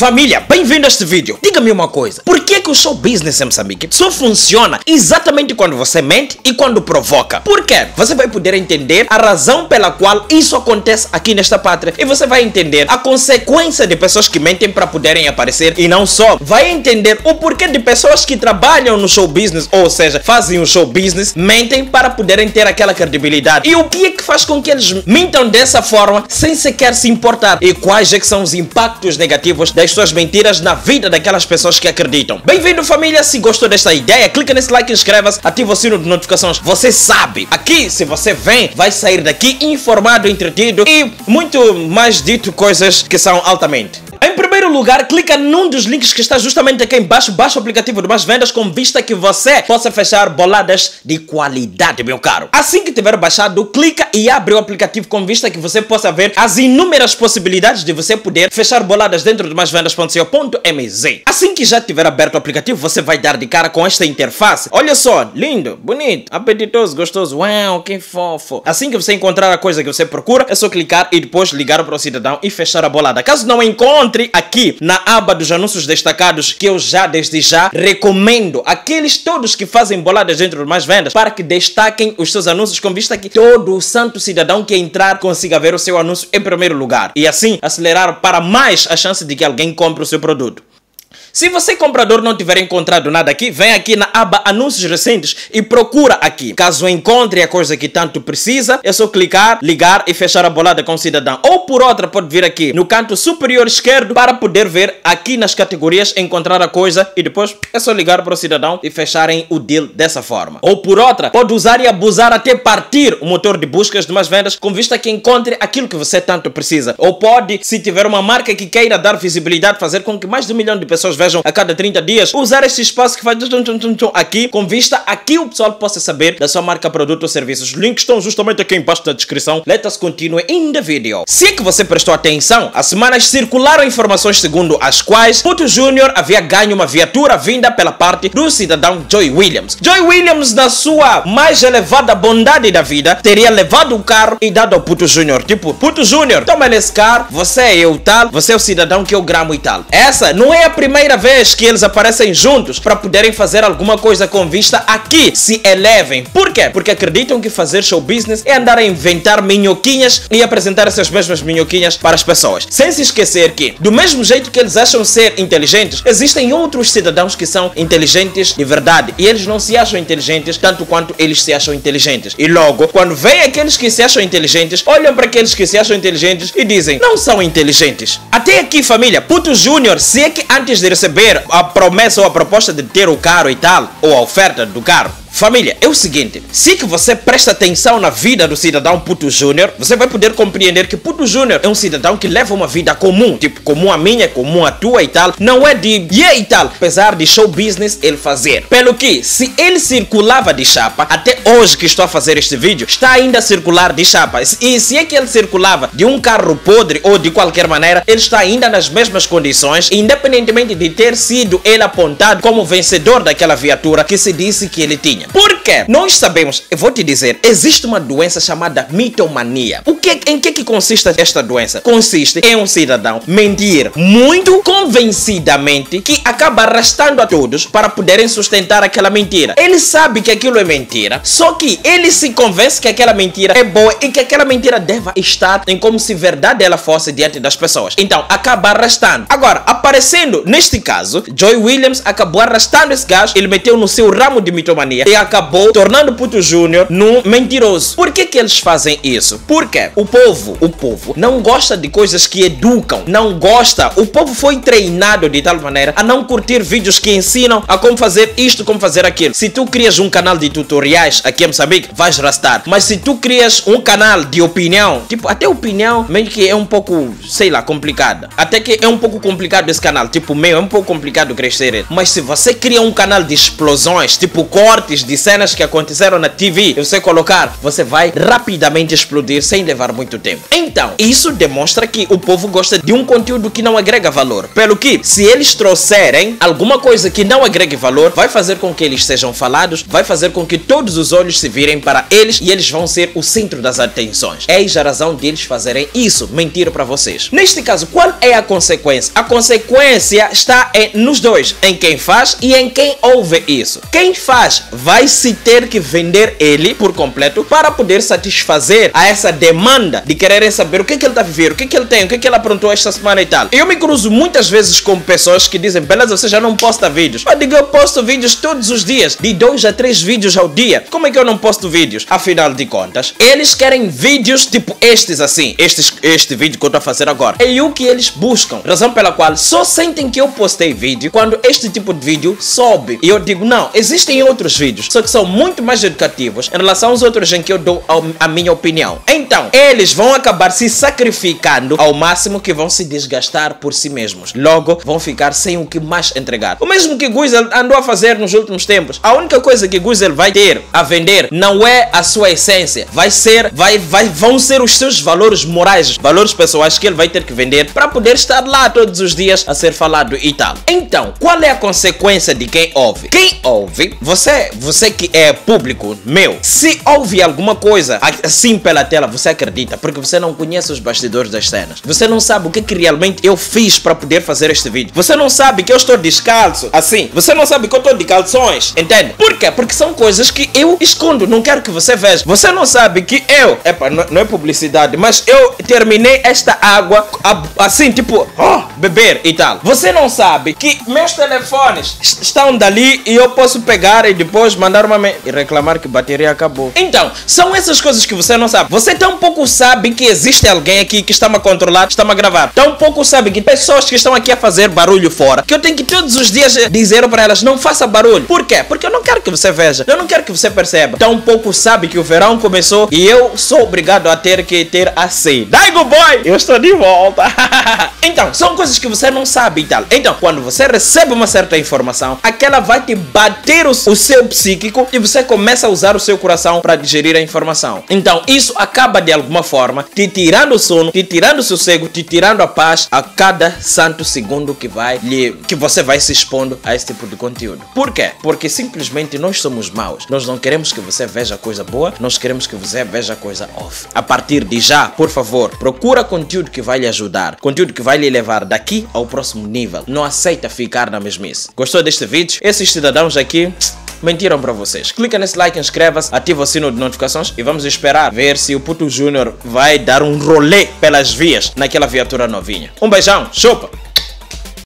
Família, bem-vindo a este vídeo. Diga-me uma coisa, por que é que o show business em Moçambique só funciona exatamente quando você mente e quando provoca? Por quê? Você vai poder entender a razão pela qual isso acontece aqui nesta pátria e você vai entender a consequência de pessoas que mentem para poderem aparecer e não só. Vai entender o porquê de pessoas que trabalham no show business, ou seja, fazem o show business, mentem para poderem ter aquela credibilidade. E o que é que faz com que eles mintam dessa forma sem sequer se importar? E quais é que são os impactos negativos das suas mentiras na vida daquelas pessoas que acreditam? Bem-vindo, família! Se gostou desta ideia, clica nesse like, inscreva-se, ativa o sino de notificações. Você sabe, aqui, se você vem, vai sair daqui informado, entretido e muito mais dito coisas que são altamente. Em primeiro lugar, clica num dos links que está justamente aqui embaixo, baixa o aplicativo do Mais Vendas com vista que você possa fechar boladas de qualidade, meu caro. Assim que tiver baixado, clica e abre o aplicativo com vista que você possa ver as inúmeras possibilidades de você poder fechar boladas dentro do maisvendas.co.mz. Assim que já tiver aberto o aplicativo, você vai dar de cara com esta interface. Olha só, lindo, bonito, apetitoso, gostoso, uau, que fofo. Assim que você encontrar a coisa que você procura, é só clicar e depois ligar para o cidadão e fechar a bolada. Caso não encontre, entre aqui na aba dos anúncios destacados, que eu já desde já recomendo aqueles todos que fazem boladas dentro de Mais Vendas para que destaquem os seus anúncios com vista que todo o santo cidadão que entrar consiga ver o seu anúncio em primeiro lugar e assim acelerar para mais a chance de que alguém compre o seu produto. Se você, comprador, não tiver encontrado nada aqui, vem aqui na aba Anúncios Recentes e procura aqui. Caso encontre a coisa que tanto precisa, é só clicar, ligar e fechar a bolada com o cidadão. Ou por outra, pode vir aqui no canto superior esquerdo para poder ver aqui nas categorias, encontrar a coisa e depois é só ligar para o cidadão e fecharem o deal dessa forma. Ou por outra, pode usar e abusar até partir o motor de buscas de Mais Vendas com vista que encontre aquilo que você tanto precisa. Ou pode, se tiver uma marca que queira dar visibilidade, fazer com que mais de 1 milhão de pessoas vejam a cada 30 dias, usar este espaço que faz aqui, com vista aqui o pessoal possa saber da sua marca, produto ou serviço. Os links estão justamente aqui embaixo na descrição. Let us continue in the video. Se é que você prestou atenção, as semanas circularam informações segundo as quais Puto Júnior havia ganho uma viatura vinda pela parte do cidadão Joe Williams. Joe Williams, na sua mais elevada bondade da vida, teria levado o carro e dado ao Puto Júnior, tipo, Puto Júnior, toma nesse carro, você é eu tal, você é o cidadão que eu gramo e tal. Essa não é a primeira vez que eles aparecem juntos para poderem fazer alguma coisa com vista aqui se elevem. Por quê? Porque acreditam que fazer show business é andar a inventar minhoquinhas e apresentar essas mesmas minhoquinhas para as pessoas, sem se esquecer que, do mesmo jeito que eles acham ser inteligentes, existem outros cidadãos que são inteligentes de verdade e eles não se acham inteligentes tanto quanto eles se acham inteligentes. E logo, quando vem aqueles que se acham inteligentes, olham para aqueles que se acham inteligentes e dizem, não são inteligentes. Até aqui, família, Puto Júnior, se é que antes de receber a promessa ou a proposta de ter o carro e tal, ou a oferta do carro. Família, é o seguinte, se que você presta atenção na vida do cidadão Puto Júnior, você vai poder compreender que Puto Júnior é um cidadão que leva uma vida comum, tipo, comum a minha, comum a tua e tal, não é de e tal, apesar de show business ele fazer. Pelo que, se ele circulava de chapa, até hoje que estou a fazer este vídeo, está ainda a circular de chapa, e se é que ele circulava de um carro podre ou de qualquer maneira, ele está ainda nas mesmas condições, independentemente de ter sido ele apontado como vencedor daquela viatura que se disse que ele tinha. Por quê? Nós sabemos, eu vou te dizer, existe uma doença chamada mitomania. Em que consiste esta doença? Consiste em um cidadão mentir muito convencidamente que acaba arrastando a todos para poderem sustentar aquela mentira. Ele sabe que aquilo é mentira, só que ele se convence que aquela mentira é boa e que aquela mentira deva estar em como se verdade ela fosse diante das pessoas. Então, acaba arrastando. Agora, aparecendo neste caso, Joe Williams acabou arrastando esse gajo, ele meteu no seu ramo de mitomania e acabou tornando Puto Júnior num mentiroso. Por que que eles fazem isso? Porque o povo não gosta de coisas que educam, não gosta. O povo foi treinado de tal maneira a não curtir vídeos que ensinam a como fazer isto, como fazer aquilo. Se tu crias um canal de tutoriais aqui em Moçambique, vais rastar. Mas se tu crias um canal de opinião, tipo, até opinião meio que é um pouco, sei lá, complicada. Até que é um pouco complicado esse canal, tipo, meio é um pouco complicado crescer ele. Mas se você cria um canal de explosões, tipo cortes filmes, de cenas que aconteceram na TV, eu sei colocar, você vai rapidamente explodir sem levar muito tempo. Então, isso demonstra que o povo gosta de um conteúdo que não agrega valor. Pelo que, se eles trouxerem alguma coisa que não agregue valor, vai fazer com que eles sejam falados, vai fazer com que todos os olhos se virem para eles e eles vão ser o centro das atenções. Eis a razão deles fazerem isso, mentir para vocês. Neste caso, qual é a consequência? A consequência está nos dois, em quem faz e em quem ouve isso. Quem faz vai se ter que vender ele por completo para poder satisfazer a essa demanda de quererem saber o que é que ele está a viver, o que é que ele tem, o que é que ele aprontou esta semana e tal. Eu me cruzo muitas vezes com pessoas que dizem, beleza, você já não posta vídeos. Eu digo, eu posto vídeos todos os dias, de 2 a 3 vídeos ao dia. Como é que eu não posto vídeos? Afinal de contas, eles querem vídeos tipo estes assim, este vídeo que eu estou a fazer agora. É o que eles buscam, razão pela qual só sentem que eu postei vídeo quando este tipo de vídeo sobe. E eu digo, não, existem outros vídeos, só que são muito mais educativos em relação aos outros em que eu dou a minha opinião. Então, eles vão acabar se sacrificando ao máximo que vão se desgastar por si mesmos. Logo, vão ficar sem o que mais entregar. O mesmo que Guizel andou a fazer nos últimos tempos. A única coisa que Guizel vai ter a vender não é a sua essência. Vão ser os seus valores morais, valores pessoais que ele vai ter que vender para poder estar lá todos os dias a ser falado e tal. Então, qual é a consequência de quem ouve? Quem ouve, você que é público meu, se ouve alguma coisa assim pela tela, você acredita, porque você não conhece os bastidores das cenas. Você não sabe o que realmente eu fiz para poder fazer este vídeo. Você não sabe que eu estou descalço, assim. Você não sabe que eu estou de calções, entende? Por quê? Porque são coisas que eu escondo, não quero que você veja. Você não sabe que eu, não é publicidade, mas eu terminei esta água assim, tipo, beber e tal. Você não sabe que meus telefones estão dali e eu posso pegar e depois mandar uma e reclamar que a bateria acabou. Então, são essas coisas que você não sabe. Você tampouco sabe que existe alguém aqui que está a controlar, está a gravar. Tampouco sabe que pessoas que estão aqui a fazer barulho fora, que eu tenho que todos os dias dizer para elas, não faça barulho. Por quê? Porque eu não quero que você veja, eu não quero que você perceba. Tampouco sabe que o verão começou e eu sou obrigado a ter que ter assim. Daigo Boy, eu estou de volta. Então, são coisas que você não sabe e tal. Então, quando você recebe uma certa informação, aquela vai te bater o seu psíquico e você começa a usar o seu coração para digerir a informação. Então, isso acaba de alguma forma te tirando o sono, te tirando o sossego, te tirando a paz a cada santo segundo que você vai se expondo a esse tipo de conteúdo. Por quê? Porque simplesmente nós somos maus. Nós não queremos que você veja coisa boa, nós queremos que você veja coisa off. A partir de já, por favor, procura conteúdo que vai lhe ajudar, conteúdo que vai lhe levar daqui ao próximo nível. Não aceita ficar na mesmice. Gostou deste vídeo? Esses cidadãos aqui mentiram para vocês. Clica nesse like, inscreva-se, ativa o sino de notificações e vamos esperar ver se o Puto Júnior vai dar um rolê pelas vias naquela viatura novinha. Um beijão, chupa!